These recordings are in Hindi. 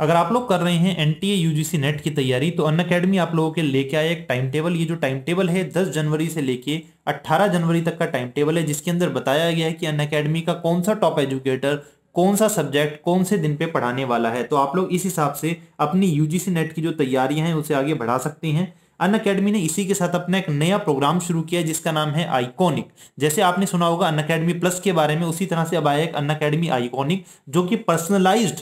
अगर आप लोग कर रहे हैं एनटीए यूजीसी नेट की तैयारी तो अनअकैडमी आप लोगों के लेके आया एक टाइम टेबल। ये जो टाइम टेबल है 10 जनवरी से लेके 18 जनवरी तक का टाइम टेबल है, जिसके अंदर बताया गया है कि अनअकैडमी का कौन सा टॉप एजुकेटर कौन सा सब्जेक्ट कौन से दिन पे पढ़ाने वाला है। तो आप लोग इस हिसाब से अपनी यूजीसी नेट की जो तैयारियां हैं उसे आगे बढ़ा सकते हैं। अनअकैडमी ने इसी के साथ अपना एक नया प्रोग्राम शुरू किया जिसका नाम है आइकॉनिक। जैसे आपने सुना होगा अनअकैडमी प्लस के बारे में, उसी तरह से अब आया एक अनअकैडमी आइकॉनिक जो कि पर्सनलाइज्ड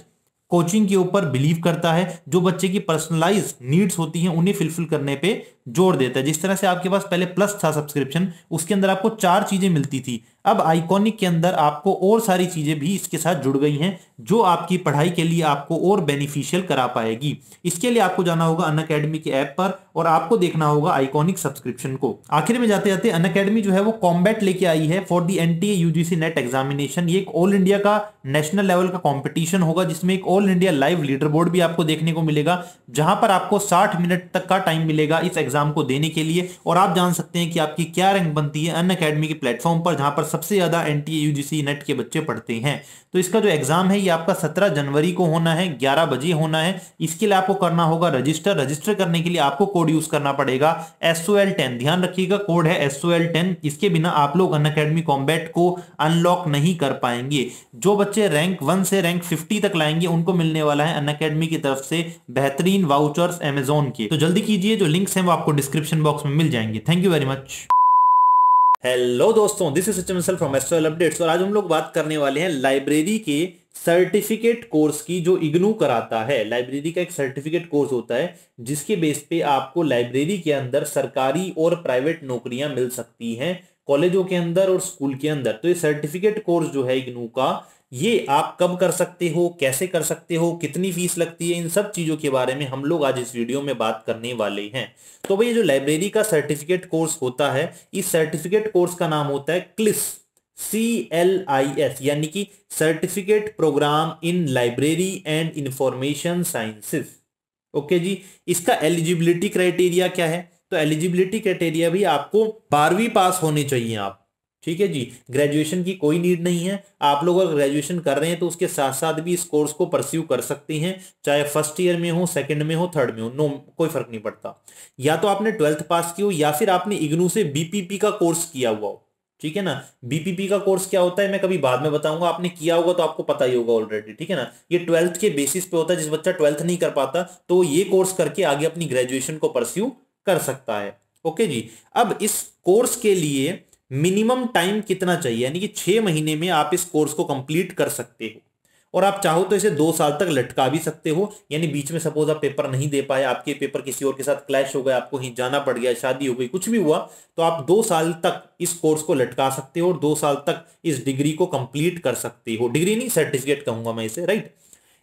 कोचिंग के ऊपर बिलीव करता है, जो बच्चे की पर्सनलाइज नीड्स होती हैं उन्हें फुलफिल करने पे जोर देता है। जिस तरह से आपके पास पहले प्लस था सब्सक्रिप्शन, उसके अंदर आपको 4 चीजें मिलती थी, अब आइकॉनिक के अंदर आपको और सारी चीजें भी इसके साथ जुड़ गई हैं जो आपकी पढ़ाई के लिए आपको और बेनिफिशियल करा पाएगी। इसके लिए आपको जाना होगा अनअकैडमी के ऐप पर और आपको देखना होगा आइकॉनिक सब्सक्रिप्शन को। आखिर में जाते जाते अनअकैडमी जो है वो कॉम्बैट लेके आई है for the NTA UGC net examination. ये एक ऑल इंडिया का नेशनल लेवल का कॉम्पिटिशन होगा जिसमें एक all India live leaderboard भी आपको देखने को मिलेगा, जहां पर आपको 60 मिनट तक का टाइम मिलेगा इस एग्जाम को देने के लिए और आप जान सकते हैं कि आपकी क्या रैंक बनती है अनअकैडमी के प्लेटफॉर्म पर, जहां पर सबसे ज्यादा एनटीए यूजीसी नेट के बच्चे पढ़ते हैं। तो इसका जो एग्जाम है ये आपका 17 जनवरी को होना है, 11 बजे होना है। इसके लिए आपको करना होगा रजिस्टर। रजिस्टर करने के लिए आपको कोड यूज करना पड़ेगा SOL10, ध्यान रखिएगा कोड है SOL10। इसके बिना आप लोग अनअकैडमी कॉम्बैट को अनलॉक नहीं कर पाएंगे। जो बच्चे रैंक 1 से रैंक 50 तक लाएंगे उनको मिलने वाला है अनअकैडमी की तरफ से बेहतरीन वाउचर्स अमेज़न के। तो जल्दी कीजिए, जो लिंक्स हैं वो आपको डिस्क्रिप्शन बॉक्स में मिल जाएंगे। Thank you very much. Hello दोस्तों, this is Sachin Mishal from essential updates और आज हम लोग बात करने वाले हैं लाइब्रेरी के सर्टिफिकेट कोर्स की जो इग्नू कराता है। लाइब्रेरी का एक सर्टिफिकेट कोर्स होता है जिसके बेस पे आपको लाइब्रेरी के अंदर सरकारी और प्राइवेट नौकरियां मिल सकती हैं कॉलेजों के अंदर और स्कूल के अंदर। तो ये सर्टिफिकेट कोर्स जो है इग्नू का, ये आप कब कर सकते हो, कैसे कर सकते हो, कितनी फीस लगती है, इन सब चीज़ों के बारे में हम लोग आज इस वीडियो में बात करने वाले हैं। तो भाई जो लाइब्रेरी का सर्टिफिकेट कोर्स होता है, इस सर्टिफिकेट कोर्स का नाम होता है CLIS, यानी कि certificate program in library and information sciences. Okay जी, इसका एलिजिबिलिटी क्राइटेरिया क्या है? तो एलिजिबिलिटी क्राइटेरिया भी आपको 12वीं पास होने चाहिए आप, ठीक है जी। ग्रेजुएशन की कोई नीड नहीं है। आप लोग अगर ग्रेजुएशन कर रहे हैं तो उसके साथ साथ भी इस कोर्स को परस्यू कर सकते हैं, चाहे फर्स्ट ईयर में हो, सेकंड में हो, थर्ड में हो, नो कोई फर्क नहीं पड़ता। या तो आपने 12th पास की हो या फिर आपने इग्नू से बीपीपी का कोर्स किया हुआ हो, ठीक है ना। बीपीपी का कोर्स क्या होता है मैं कभी बाद में बताऊंगा, आपने किया होगा तो आपको पता ही होगा ऑलरेडी, ठीक है ना। ये 12th के बेसिस पे होता है, जिस बच्चा 12th नहीं कर पाता तो ये कोर्स करके आगे अपनी ग्रेजुएशन को परस्यू कर सकता है। ओके जी, अब इस कोर्स के लिए मिनिमम टाइम कितना चाहिए, यानी कि 6 महीने में आप इस कोर्स को कंप्लीट कर सकते हो और आप चाहो तो इसे 2 साल तक लटका भी सकते हो। यानी बीच में सपोज आप पेपर नहीं दे पाए, आपके पेपर किसी और के साथ क्लैश हो गया, आपको कहीं जाना पड़ गया, शादी हो गई, कुछ भी हुआ, तो आप 2 साल तक इस कोर्स को लटका सकते हो और 2 साल तक इस डिग्री को कंप्लीट कर सकते हो। डिग्री नहीं, सर्टिफिकेट कहूंगा मैं इसे, राइट।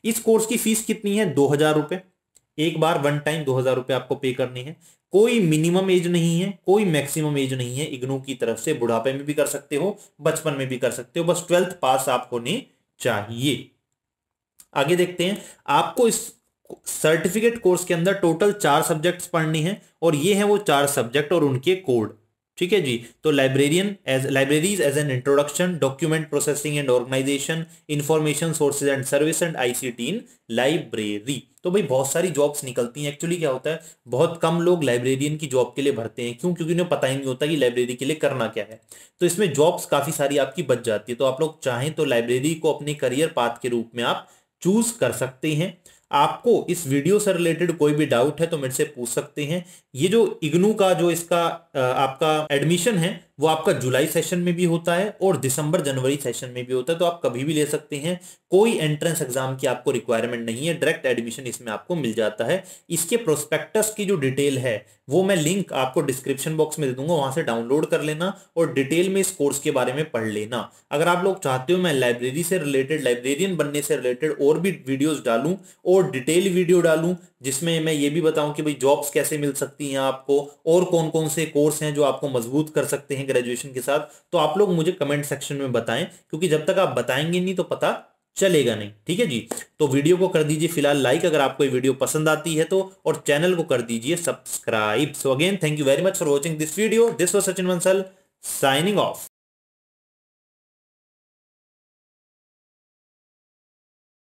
इस कोर्स की फीस कितनी है? 2000 रुपये। एक बार वन टाइम 2000 रुपये आपको पे करने हैं। कोई मिनिमम एज नहीं है, कोई मैक्सिमम एज नहीं है। इग्नू की तरफ से बुढ़ापे में भी कर सकते हो, बचपन में भी कर सकते हो, बस 12th पास आप होने चाहिए। आगे देखते हैं, आपको इस सर्टिफिकेट कोर्स के अंदर टोटल 4 सब्जेक्ट्स पढ़ने हैं और ये हैं वो 4 सब्जेक्ट और उनके कोड, ठीक है जी। तो libraries as an introduction, document processing and organisation, information sources and service and ICT in library. तो भाई बहुत सारी जॉब्स निकलती हैं। एक्चुअली क्या होता है, बहुत कम लोग लाइब्रेरियन की जॉब के लिए भरते हैं। क्यों? क्योंकि उन्हें पता ही नहीं होता कि लाइब्रेरी के लिए करना क्या है। तो इसमें जॉब्स काफ़ी सारी आपकी बच जाती है। तो आप लोग चाहें तो लाइब्रेरी को अपने करियर पाथ के रूप में आप चूज कर सकते हैं। आपको इस वीडियो से रिलेटेड कोई भी डाउट है तो मेरे से पूछ सकते हैं। ये जो इग्नू का जो इसका आपका एडमिशन है वो आपका जुलाई सेशन में भी होता है और दिसंबर जनवरी सेशन में भी होता है, तो आप कभी भी ले सकते हैं। कोई एंट्रेंस एग्जाम की आपको रिक्वायरमेंट नहीं है, डायरेक्ट एडमिशन इसमें आपको मिल जाता है। इसके प्रोस्पेक्टस की जो डिटेल है वो मैं लिंक आपको डिस्क्रिप्शन बॉक्स में दे दूंगा, वहां से डाउनलोड कर लेना और डिटेल में इस कोर्स के बारे में पढ़ लेना। अगर आप लोग चाहते हो मैं लाइब्रेरी से रिलेटेड, लाइब्रेरियन बनने से रिलेटेड और भी वीडियोज डालूँ और डिटेल वीडियो डालूँ जिसमें मैं ये भी बताऊं कि भाई जॉब्स कैसे मिल सकती हैं आपको और कौन कौन से कोर्स हैं जो आपको मजबूत कर सकते हैं ग्रेजुएशन के साथ, तो आप लोग मुझे कमेंट सेक्शन में बताएं, क्योंकि जब तक आप बताएंगे नहीं तो पता चलेगा नहीं, ठीक है जी। तो वीडियो को कर दीजिए फिलहाल लाइक अगर आपको ये वीडियो पसंद आती है तो, और चैनल को कर दीजिए subscribe. So again thank you very much for watching this video. This was Sachin Bansal signing of.